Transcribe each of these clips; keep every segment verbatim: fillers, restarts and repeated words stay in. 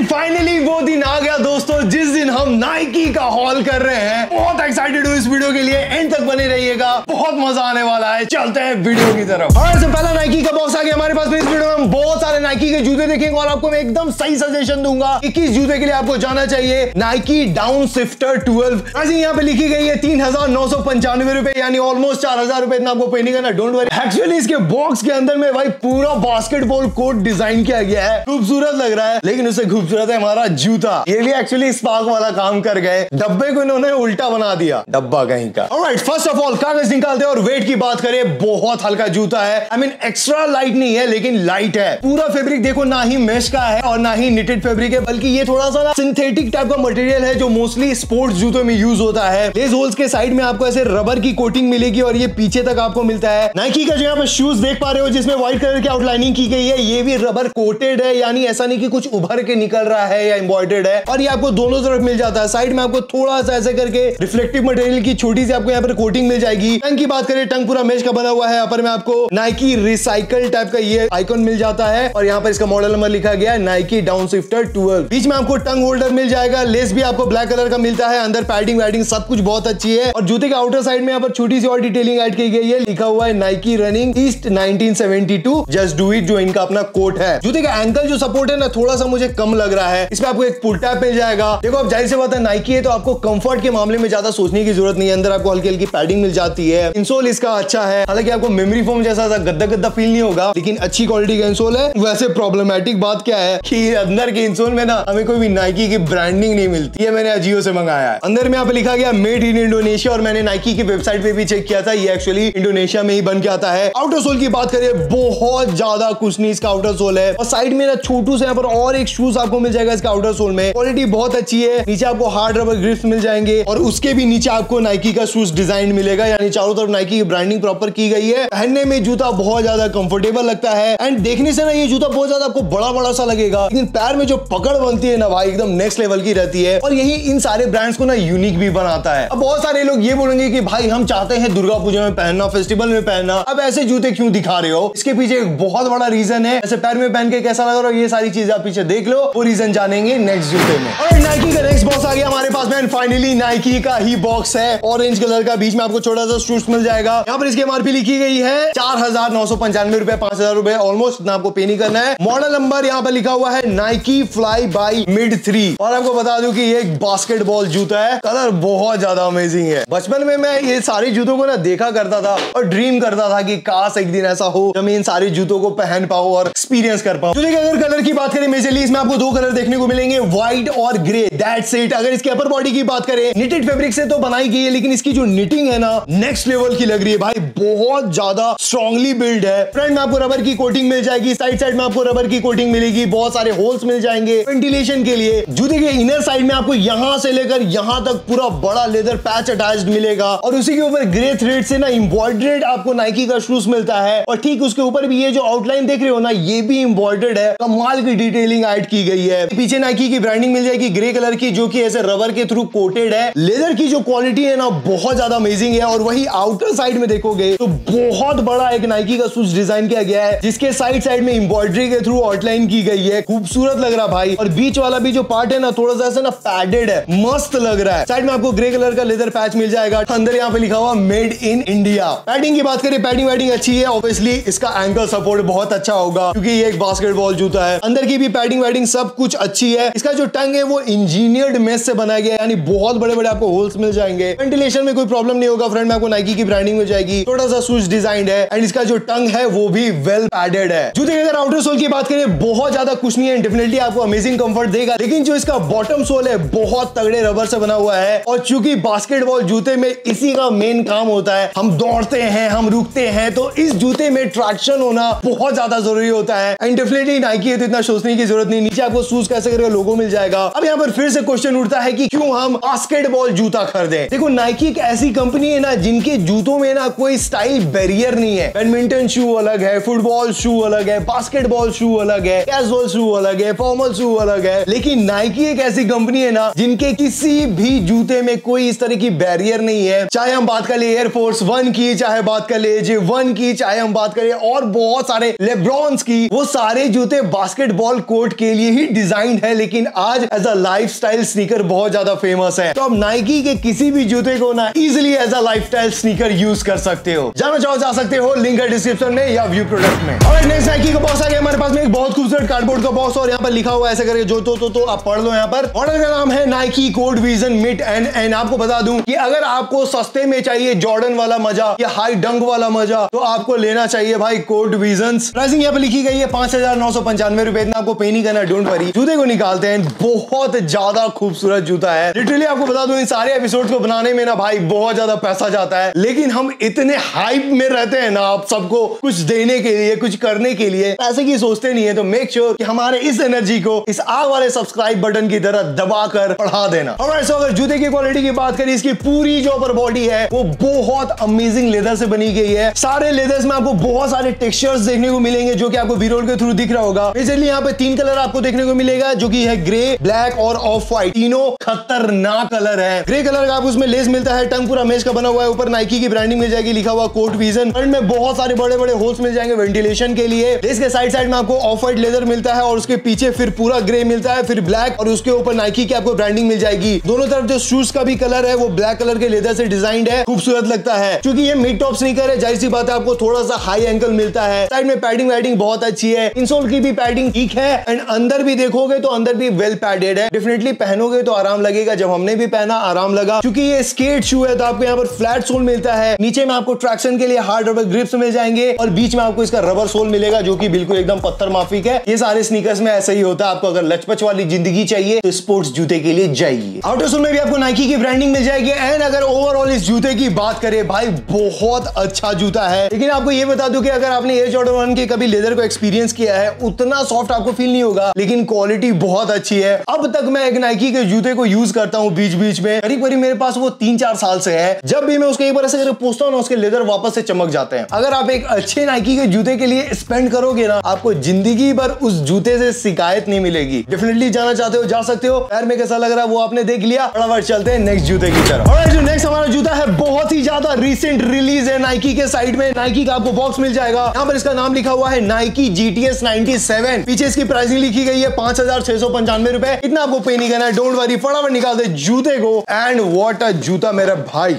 दिन फाइनली वो दिन आ गया दोस्तों जिस दिन हम नाइकी का हॉल कर रहे हैं। बहुत एक्साइटेड हूँ इस वीडियो के लिए, एंड तक बने रहिएगा, बहुत मजा आने वाला है। चलते हैं वीडियो की तरफ। और सबसे पहला नाइकी का बॉक्स आ गया हमारे पास में। इस वीडियो में हम बहुत सारे नाइकी के जूते देखेंगे और आपको मैं एकदम सही सजेशन दूंगा कि किस जूते के लिए आपको जाना चाहिए। नाइकी डाउनशिफ्टर ट्वेल्व आज यहाँ पे लिखी गई है तीन हजार नौ सौ पंचानवे रुपए, यानी ऑलमोस्ट चार हजार रुपए। इतना आपको पे नहीं करना, डोंट वरी। एक्चुअली इसके बॉक्स के अंदर में भाई पूरा बास्केटबॉल कोर्ट डिजाइन किया गया है, खूबसूरत लग रहा है, लेकिन उससे खूबसूरत है हमारा जूता। ये भी एक्चुअली स्पार्क वाला काम कर गए, डब्बे को इन्होंने उल्टा बना दिया, डब्बा कहीं का। ऑलराइट, फर्स्ट ऑफ ऑल कागज निकालते हैं और वेट की बात करें, बहुत हल्का जूता है। आई मीन एक्स्ट्रा लाइट नहीं है लेकिन लाइट है। पूरा फैब्रिक देखो, ना ही मेश का है और ना ही निटेड फैब्रिक है, बल्कि ये थोड़ा सा सिंथेटिक टाइप का मटेरियल है जो मोस्टली स्पोर्ट्स जूतों में यूज होता है। लेस होल्स के साइड में आपको ऐसे रबर की कोटिंग मिलेगी और ये पीछे तक आपको मिलता है। नाइकी का जो यहाँ पे शूज देख पा रहे हो जिसमें व्हाइट कलर की आउटलाइनिंग की गई है, ये भी रबर कोटेड है, यानी ऐसा नहीं कि कुछ उभर के निकल रहा है या एम्ब्रॉयडर्ड है। और ये आपको दोनों तरफ मिल जाता है। साइड में आपको थोड़ा सा ऐसे करके रिफ्लेक्टिव मटेरियल की छोटी सी आपको यहाँ पर कोटिंग मिल जाएगी। टंग की बात करें, टंग पूरा मेश का बना हुआ है। यहाँ पर मैं आपको नाइकी रिसाइकल टाइप का ये आइकॉन मिल जाता है और यहाँ पर इसका मॉडल नंबर लिखा गया है नाइकी डाउनशिफ्टर ट्वेल्व। बीच में आपको टंग होल्डर मिल जाएगा। लेस भी आपको ब्लैक कलर का मिलता है। अंदर पैडिंग वैडिंग सब कुछ बहुत अच्छी है। और जूते के आउटर साइड में यहाँ पर छोटी सी और डिटेलिंग ऐड की गई है। लिखा हुआ है Nike running est nineteen seventy two, just do it, जो इनका अपना कोट है। जूते का एंकल जो सपोर्ट है ना, थोड़ा सा मुझे कम लग रहा है। इसमें आपको एक पुल टैप मिल जाएगा। देखो आप जाहिर सी बात है नाइकी है तो आपको कंफर्ट के मामले में ज्यादा सोचने की जरूरत नहीं है। अंदर आपको हल्की हल्की पैडिंग मिल जाती है। इंसोल इसका अच्छा है, हालांकि आपको मेमोरी फोम जैसा गद्दा गद्दा फील नहीं होगा, लेकिन अच्छी क्वालिटी का इंसोल है। वैसे प्रॉब्लमेटिक बात क्या है कि अंदर के इंसोल में ना हमें कोई भी नाइकी की ब्रांडिंग नहीं मिलती है। मैंने अजियो से मंगाया है। अंदर में यहाँ पे लिखा गया मेड इन इंडोनेशिया और मैंने नाइकी की वेबसाइट पे भी चेक किया था, ये एक्चुअली इंडोनेशिया में ही बन के आता है। आउटर सोल की बात करें, बहुत ज्यादा कुछ नहीं इसका आउटर सोल है। और साइड में ना छोटू से यहाँ पर और एक शूज आपको मिल जाएगा इसका आउटर सोल में। क्वालिटी बहुत अच्छी है। नीचे आपको हार्ड रबर ग्रिप्स मिल जाएंगे और उसके भी नीचे आपको नाइकी का शूज डिजाइन मिलेगा, यानी चारों तरफ नाइकी की ब्रांडिंग प्रॉपर की गई है। पहनने में जूता बहुत ज्यादा कंफर्टेबल लगता है एंड देखने से ना ये जूता बहुत ज्यादा आपको बड़ा बड़ा सा लगेगा, लेकिन पैर में जो पकड़ बनती है ना भाई एकदम नेक्स्ट लेवल की रहती है। और यही इन सारे ब्रांड्स को ना यूनिक भी बनाता है। अब बहुत सारे लोग ये बोलेंगे कि भाई हम चाहते हैं दुर्गा पूजा में पहनना, फेस्टिवल में पहनना, अब ऐसे जूते क्यों दिखा रहे हो? इसके पीछे एक बहुत बड़ा रीजन है। ऐसे पैर में पहन के कैसा लग रहा है, ये सारी चीजें आप पीछे देख लो, वो रीजन जानेंगे नेक्स्ट जूते में। और नाइकी का नेक्स्ट बॉक्स आ गया हमारे पास में। फाइनली नाइकी का ही बॉक्स है, ऑरेंज कलर का। बीच में आपको छोटा सा शूज मिल जाएगा। यहाँ पर इसकी एमआरपी लिखी गई है चार हजार नौ सौ पंचानवे रुपए, पांच हजार रुपए ऑलमोस्ट, ना आपको पे नहीं करना है। मॉडल नंबर यहाँ पर लिखा हुआ है Nike fly by mid three. और आपको बता दूं कि ये बास्केटबॉल जूता है। कलर बहुत ज्यादा अमेजिंग है। बचपन में मैं ये सारे जूतों को ना देखा करता था और ड्रीम करता था कि काश एक दिन ऐसा हो जब मैं इन सारे जूतों को पहन पाऊं और एक्सपीरियंस कर पाऊं। जूते के अगर कलर की बात करें, मेजरली इसमें आपको दो कलर देखने को मिलेंगे, व्हाइट और ग्रे, दैट्स इट। अगर इसके अपर बॉडी की बात करें, निटेड फैब्रिक से तो बनाई गई है, लेकिन इसकी जो निटिंग है ना नेक्स्ट लेवल की लग रही है भाई, बहुत ज्यादा स्ट्रॉन्गली बिल्ड है। फ्रंट में आपको रबर की कोटिंग मिल जाएगी, साइड साइड में आपको रबर की कोटिंग मिलेगी, बहुत सारे होल्स मिल जाएंगे वेंटिलेशन के लिए। जूते के इनर साइड में आपको यहाँ से लेकर यहाँ तक पूरा बड़ा लेदर पैच अटैच्ड मिलेगा और उसी के ऊपर ग्रे थ्रेड से ना एम्ब्रॉयडर्ड आपको नाइकी का शूज मिलता है। और ठीक उसके ऊपर भी ये जो आउटलाइन देख रहे हो ना, ये भी एम्ब्रॉयडर्ड है, कमाल की डिटेलिंग ऐड की गई है। पीछे नाइकी की ब्रांडिंग मिल जाएगी ग्रे कलर की, जो कि ऐसे रबर के थ्रू कोटेड है। लेदर की जो क्वालिटी है ना बहुत ज्यादा अमेजिंग है। और वही आउटर साइड में देखोगे तो बहुत बड़ा एक नाइकी का शूज डिजाइन किया गया है, जिसके साइड साइड में एम्ब्रॉयडरी के थ्रू आउटलाइन की गई है, खूबसूरत लग रहा भाई। और बीच वाला भी जो पार्ट है ना थोड़ा सा ऐसे ना पैडेड है, मस्त लग रहा है। साइड में आपको ग्रे कलर का लेदर पैच मिल जाएगा। अंदर यहाँ पे लिखा हुआ मेड इन इंडिया। पैडिंग की बात करें, पैडिंग वैडिंग अच्छी है। ऑब्वियसली इसका एंकल सपोर्ट बहुत अच्छा होगा क्योंकि ये एक बास्केटबॉल जूता है। अंदर की भी पैडिंग वैडिंग सब कुछ अच्छी है। इसका जो टंग है वो इंजीनियर्ड मेश से बनाया गया है, यानी बहुत बड़े बड़े आपको होल्स मिल जाएंगे। वेंटिलेशन में कोई प्रॉब्लम नहीं होगा। फ्रंट में आपको नाइकी की ब्रांडिंग मिल जाएगी, थोड़ा सा शूज डिजाइन है एंड इसका जो टंग है वो भी वेल पैडेड है। जूते के अगर आउटर सोल की बात करें, बहुत ज्यादा कुछ नहीं है, डेफिनेटली आपको अमेजिंग कंफर्ट देगा, लेकिन जो इसका बॉटम सोल है बहुत तगड़े रबर से बना हुआ है। और चूंकि बास्केटबॉल जूते में इसी का मेन काम होता है, हम दौड़ते हैं, हम रुकते हैं, तो इस जूते में ट्रैक्शन होना बहुत ज्यादा जरूरी होता है एंड डेफिनेटली नाइकी है तो इतना सोचने की जरूरत नहीं। नीचे आपको शूज कैसे करके लोगो मिल जाएगा। अब यहाँ पर फिर से क्वेश्चन उठता है कि क्यों हम बास्केटबॉल जूता खरीदें? देखो नाइकी एक ऐसी कंपनी है ना जिनके जूतों में ना कोई स्टाइल बैरियर नहीं है। बैडमिंटन शू अलग है, फुटबॉल शू अलग है, बास्केटबॉल शू अलग है, कैजुअल शू अलग है, फॉर्मल शू अलग है, लेकिन नाइकी एक ऐसी कंपनी है ना जिनके किसी भी जूते में कोई इस तरह की बैरियर नहीं है। चाहे हम बात कर ले एयरफोर्स वन की, चाहे बात कर ले जे वन की, चाहे हम बात करें और बहुत सारे लेब्रॉन्स की, वो सारे जूते बास्केटबॉल कोर्ट के लिए ही ही डिजाइंड है, लेकिन आज एज अ लाइफस्टाइल स्नीकर बहुत ज्यादा फेमस है। तो आप नाइकी के किसी भी जूते को ना easily as a lifestyle sneaker use कर सकते हो। जाना चाहो जा सकते हो, लिंक है डिस्क्रिप्शन में या व्यू प्रोडक्ट में। और नेक्स्ट नाइकी का बॉक्स आ गया हमारे पास में, एक बहुत खूबसूरत कार्डबोर्ड का बॉक्स, और यहाँ पर लिखा हुआ ऐसा करके जो तो, तो, तो आप पढ़ लो यहाँ पर। ऑर्डर का नाम है Nike court vision mid and and आपको बता दूं कि अगर आपको सस्ते में चाहिए जॉर्डन वाला मजा या हाई डंक वाला मजा तो आपको लेना चाहिए भाई कोर्ट विजन। प्राइसिंग यहाँ पर लिखी गई है पांच हजार नौ सौ पंचानवे रुपए। इतना आपको पे नहीं करना, डोंट वरी। जूते को निकालते हैं, बहुत ज्यादा खूबसूरत जूता है। लिटरली आपको बता दूं इन सारे एपिसोड को बनाने में ना भाई बहुत ज्यादा पैसा जाता है, लेकिन हम इतने हाइप में रहते हैं ना आप सबको कुछ देने के लिए, कुछ करने के लिए, पैसे की सोचते नहीं है। तो मेक श्योर sure कि हमारे इस एनर्जी को इस आग वाले सब्सक्राइब बटन की तरह दबाकर बढ़ा देना। और सो अगर जूते की क्वालिटी की बात करें, इसकी पूरी जो अपर बॉडी है वो बहुत अमेजिंग लेदर से बनी गई है। सारे लेदर्स में आपको बहुत सारे टेक्सचर्स देखने को मिलेंगे जो कि आपको वीरोल के थ्रू दिख रहा होगा। बेसिकली यहाँ पे तीन कलर आपको देखने को मिलेगा जो की है ग्रे, ब्लैक और ऑफ व्हाइट। तीनों खतरनाक कलर है। ग्रे कलर का आपको उसमें लेस मिलता है, टंग पूरा मेश का बना हुआ है, ऊपर नाइकी की ब्रांडिंग मिल जाएगी, लिखा हुआ कोर्ट विजन। फ्रंट में बहुत सारे बड़े बड़े होल्स मिल जाएंगे वेंटिलेशन के लिए। इसके साइड साइड में आपको ऑफ वाइट लेदर मिलता है और उसके पीछे फिर पूरा ग्रे मिलता है, फिर ब्लैक और उसके ऊपर नाइकी की आपको ब्रांडिंग मिल जाएगी। दोनों तरफ जो शूज का भी कलर है वो ब्लैक कलर के लेदर से डिजाइंड है, खूबसूरत लगता है। क्योंकि ये मिड टॉप स्नीकर है, जाहिर सी बात है आपको थोड़ा सा हाई एंकल मिलता है। साइड में पैडिंग वैडिंग बहुत अच्छी है, इंसोल की भी पैडिंग ठीक है, एंड अंदर भी देखोगे तो अंदर भी वेल पैडेड है। डेफिनेटली पहनोगे तो आराम लगेगा। जब हमने भी पहना आराम लगा। क्योंकि ये स्केट शू है तो आपको यहाँ पर फ्लैट सोल मिलता है, नीचे में आपको ट्रैक्शन के लिए हार्ड रबर ग्रिप्स मिल जाएंगे और बीच में आपको इसका रबर सोल मिलेगा जो कि बिल्कुल एकदम पत्थर माफिक है। ये सारे स्नीकर्स में ऐसा ही होता है। आपको अगर लचपच वाली जिंदगी चाहिए तो स्पोर्ट्स जूते के लिए जाइए। आउटर सोल में भी आपको नाइकी की ब्रांडिंग मिल जाएगी। एंड अगर ओवरऑल इस जूते की बात करें, भाई बहुत अच्छा जूता है। लेकिन आपको ये बता दूं कि अगर आपने एयर जॉर्डन वन के कभी लेदर को एक्सपीरियंस किया है, उतना सॉफ्ट आपको फील नहीं होगा, लेकिन क्वालिटी बहुत अच्छी है। अब तक मैं एक नाइकी के जूते को यूज करता हूँ बीच बीच में, करीब करीब मेरे पास वो तीन चार साल से है। जब भी मैं उसके एक बार ऐसे करके पूछता हूँ ना, उसके लेदर वापस से चमक जाते हैं। अगर आप एक अच्छे नाइकी के जूते के लिए स्पेंड करोगे ना, आपको जिंदगी भर उस जूते से शिकायत नहीं मिलेगी। डेफिनेटली जाना चाहते हो जा सकते हो। पैर में कैसा लग रहा है वो आपने देख लिया, फटाफट चलते हैं नेक्स्ट जूते की तरफ। और जो नेक्स्ट हमारा जूता है बहुत ही ज्यादा रिसेंट रिलीज है। नाइकी के साइड में नाइकी का आपको बॉक्स मिल जाएगा। यहाँ पर इसका नाम लिखा हुआ है नाइकी जीटीएस नाइंटी सेवन। पीछे इसकी प्राइसिंग लिखी गई है पांच हजार छह सौ पंचानवे रुपए। इतना आपको पे नहीं करना है, डोंट वरी। फटाफट निकाल दे जूते को। एंड व्हाट अ जूता मेरा भाई।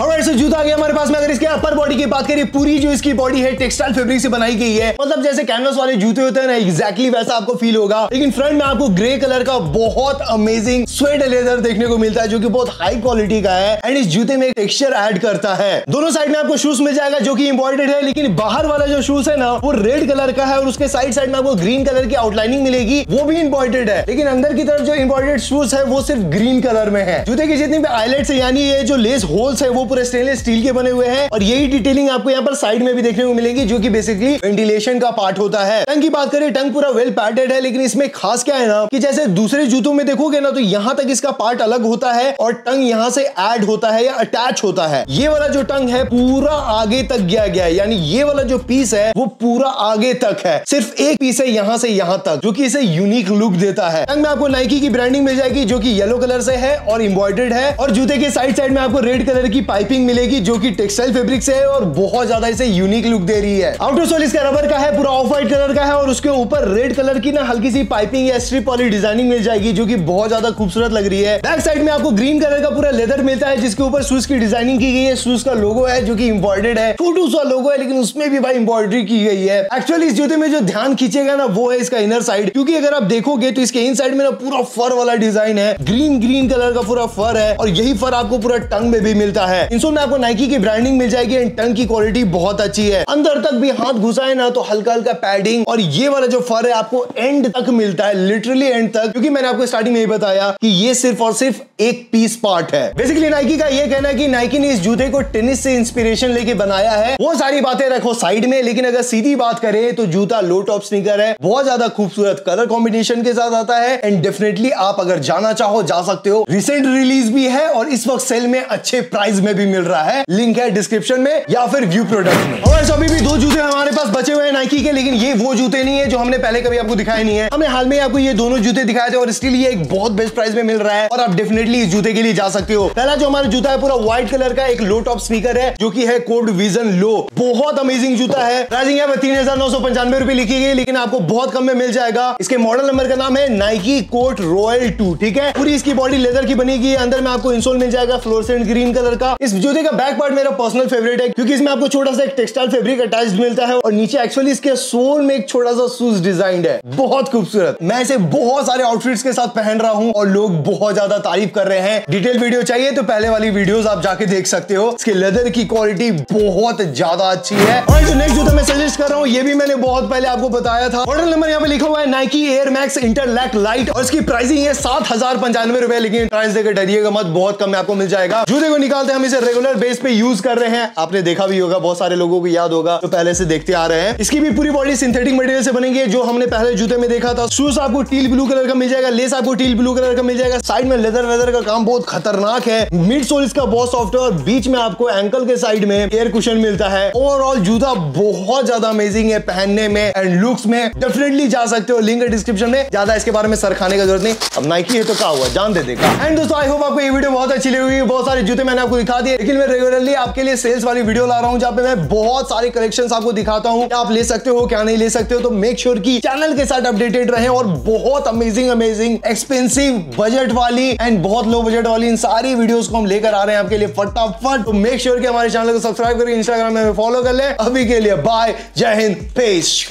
ऑलराइट, सो जूता आ गया हमारे पास में। अगर इसके अपर बॉडी की बात करें, पूरी जो इसकी बॉडी है टेक्सटाइल फैब्रिक से बनाई गई है। मतलब जैसे कैनवस वाले जूते होते हैं ना, एक्जैक्टली वैसा आपको फील होगा। लेकिन फ्रंट में आपको ग्रे कलर का बहुत अमेजिंग स्वेड लेदर देखने को मिलता है जो कि बहुत हाई क्वालिटी का है। एंड इस जूते में एक टेक्सचर ऐड करता है। दोनों साइड में आपको शूज मिल जाएगा जो की इंपॉर्टेड है, लेकिन बाहर वाला जो शूज है ना वो रेड कलर का है और उसके साइड साइड में आपको ग्रीन कलर की आउटलाइनिंग मिलेगी, वो भी इंपॉर्टेड है। लेकिन अंदर की तरफ जो इंपॉर्टेड शूज है वो सिर्फ ग्रीन कलर में है। जूते की जितनी भी आइलेट्स है यानी ये जो लेस होल्स है वो पूरे स्टेनलेस स्टील के बने हुए हैं और यही डिटेलिंग आपको यहाँ पर साइड में भी देखने को मिलेगी जो कि बेसिकली वेंटिलेशन का पार्ट होता है। टंग की बात करें, टंग पूरा वेल पैडेड है। लेकिन इसमें खास क्या है ना कि जैसे दूसरे जूतों में देखोगे ना तो यहाँ तक इसका पार्ट अलग होता है और टंग यहाँ से ऐड होता है या अटैच होता है। ये वाला जो टंग है पूरा आगे तक गया गया है, यानी ये वाला जो पीस है वो पूरा आगे तक है। सिर्फ एक पीस है यहाँ से यहाँ तक जो कि इसे यूनिक लुक देता है। टंग में आपको नाइकी की ब्रांडिंग मिल जाएगी जो की येलो कलर से है और एम्ब्रॉयडर्ड है। और जूते के साइड साइड में आपको रेड कलर की पाइपिंग मिलेगी जो कि टेक्सटाइल फैब्रिक से है और बहुत ज्यादा इसे यूनिक लुक दे रही है। आउटर सोल इसका रबर का है, पूरा ऑफ व्हाइट कलर का है और उसके ऊपर रेड कलर की ना हल्की सी पाइपिंग या स्ट्रिप वाली डिजाइनिंग मिल जाएगी जो कि बहुत ज्यादा खूबसूरत लग रही है। बैक साइड में आपको ग्रीन कलर का पूरा लेदर मिलता है जिसके ऊपर शूज की डिजाइनिंग की गई है। शूज का लोगो है जो की इंपॉर्टेड है, छोटू सा लोगो है लेकिन उसमें भी भाई एम्ब्रॉयडरी की गई है। एक्चुअली इस जूते में जो ध्यान खींचेगा ना वो है इसका इनर साइड। क्योंकि अगर आप देखोगे तो इसके इन साइड में ना पूरा फर वाला डिजाइन है, ग्रीन ग्रीन कलर का पूरा फर है और यही फर आपको पूरा टंग में भी मिलता है। इंसोल में आपको नाइकी की ब्रांडिंग मिल जाएगी एंड टंग की क्वालिटी बहुत अच्छी है। अंदर तक भी हाथ घुसाए ना तो हल्का हल्का पैडिंग और ये वाला जो फर है आपको एंड तक मिलता है, लिटरली एंड तक। क्योंकि मैंने आपको स्टार्टिंग में ही बताया कि ये सिर्फ और सिर्फ एक पीस पार्ट है। बेसिकली नाइकी का ये कहना है कि नाइकी ने इस जूते को टेनिस से इंस्पिरेशन लेके बनाया है। वो सारी बातें रखो साइड में, लेकिन अगर सीधी बात करें तो जूता लो टॉप स्नीकर है, बहुत ज्यादा खूबसूरत कलर कॉम्बिनेशन के साथ आता है एंड डेफिनेटली आप अगर जाना चाहो जा सकते हो। रिसेंट रिलीज भी है और इस वक्त सेल में अच्छे प्राइस में में भी मिल रहा है, लिंक है डिस्क्रिप्शन में या फिर व्यू प्रोडक्ट में। और अभी भी दो जूते हमारे पास बचे हुए हैं नाइकी के, लेकिन ये वो जूते नहीं है जो हमने पहले कभी आपको दिखाए नहीं है। हमने हाल में आपको ये दोनों जूते दिखाए थे और इसके लिए एक बहुत बेस्ट प्राइस में मिल रहा है और आप डेफिनेटली इस जूते के लिए जा सकते हो। पहला जो हमारा जूता है पूरा व्हाइट कलर का एक लो टॉप स्नीकर है जो की है कोर्ट विजन लो। बहुत अमेजिंग जूता है, प्राइसिंग यहाँ पर तीन हजार नौ सौ पंचानवे रुपए लिखी गई, लेकिन आपको बहुत कम में मिल जाएगा। इसके मॉडल नंबर का नाम है नाइकी कोर्ट रॉयल टू। ठीक है, पूरी इसकी बॉडी लेदर की बनेगी, अंदर में आपको इंसोल मिल जाएगा फ्लोरोसेंट ग्रीन कलर का। इस जूते का बैक पार्ट मेरा पर्सनल फेवरेट है क्योंकि इसमें आपको छोटा सा एक टेक्सटाइल फैब्रिक अटैच्ड मिलता है और नीचे एक्चुअली इसके सोल में एक छोटा सा शूज डिजाइन है, बहुत खूबसूरत। मैं इसे बहुत सारे आउटफिट्स के साथ पहन रहा हूँ और लोग बहुत ज्यादा तारीफ कर रहे हैं। डिटेल वीडियो चाहिए तो पहले वाली वीडियोस आप जाके देख सकते हो। इसके लेदर की क्वालिटी बहुत ज्यादा अच्छी है। और जो नेक्स्ट जूता मैं सजेस्ट कर रहा हूँ ये भी मैंने बहुत पहले आपको बताया था। मॉडल नंबर यहाँ पे लिखा हुआ है Nike air Max interlock lite और इसकी प्राइसिंग है सात हजार पंचानवे रुपए, लेकिन प्राइस देकर डरिएगा मत, बहुत कम में आपको मिल जाएगा। जूते को निकालते हैं, हम इसे रेगुलर बेस पे यूज कर रहे हैं, आपने देखा भी होगा, बहुत सारे लोगों को याद होगा तो पहले से देखते आ रहे हैं। इसकी भी पूरी बॉडी सिंथेटिक मटेरियल से बनेगी जो हमने पहले जूते में देखा था। शूज आपको टील ब्लू कलर का मिल जाएगा, लेस आपको टील ब्लू कलर का मिल जाएगा, साइड में लेदर वेदर का काम बहुत खतरनाक है। मिड सोल इसका बहुत सॉफ्ट है और बीच में आपको एंकल के साइड में एयर कुशन मिलता है। ओवरऑल जूता बहुत ज्यादा अमेजिंग है पहनने में एंड लुक्स में, डेफिनेटली जा सकते हो, लिंक है डिस्क्रिप्शन में। ज्यादा इसके बारे में सर खाने का जरूरत नहीं, अब नाइकी है तो क्या हुआ, जान दे देगा। एंड दोस्तों आई होप आपको ये वीडियो बहुत अच्छी लगी, बहुत सारे जूते मैंने आपको दिखा दिए, लेकिन मैं रेगुलरली आपके लिए सेल्स वाली वीडियो ला रहा हूँ जहाँ पे मैं बहुत सारे कलेक्शंस आपको दिखाता हूँ, आप ले सकते हो क्या नहीं ले सकते हो। तो मेक श्योर की चैनल के साथ अपडेटेड रहे और बहुत अमेजिंग अमेजिंग एक्सपेंसिव बजट वाली एंड बहुत लो बजट वाली इन सारी वीडियोस को हम लेकर आ रहे हैं आपके लिए फटाफट। तो मेक श्योर कि हमारे चैनल को सब्सक्राइब करके इंस्टाग्राम में फॉलो कर ले। अभी के लिए बाय, जय हिंद, पेश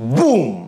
बूम।